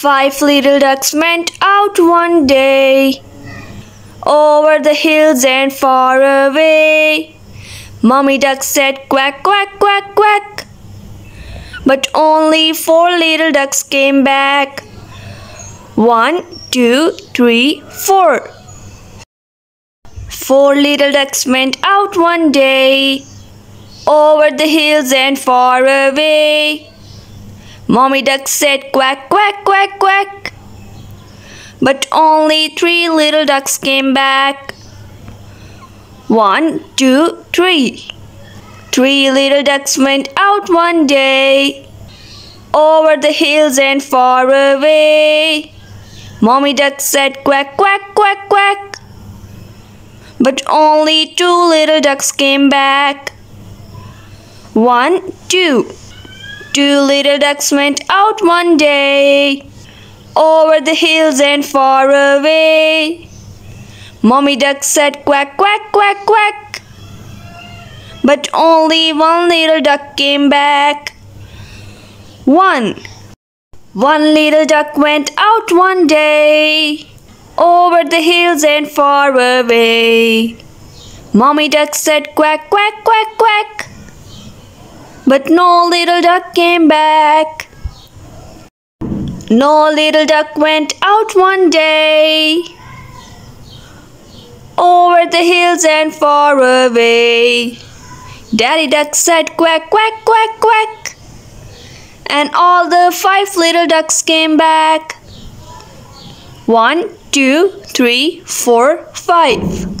Five little ducks went out one day, over the hills and far away. Mommy duck said quack, quack, quack, quack, but only four little ducks came back. 1, 2, 3, 4. Four little ducks went out one day, over the hills and far away. Mommy duck said quack, quack, quack, quack, but only three little ducks came back. 1, 2, 3. Three little ducks went out one day, over the hills and far away. Mommy duck said quack, quack, quack, quack, but only two little ducks came back. 1, 2. Two little ducks went out one day, over the hills and far away. Mommy duck said quack, quack, quack, quack, but only one little duck came back. 1 little duck went out one day, over the hills and far away. Mommy duck said quack, quack, quack, quack, but no little duck came back. No little duck went out one day, over the hills and far away. Daddy duck said quack, quack, quack, quack, and all the five little ducks came back. 1, 2, 3, 4, 5.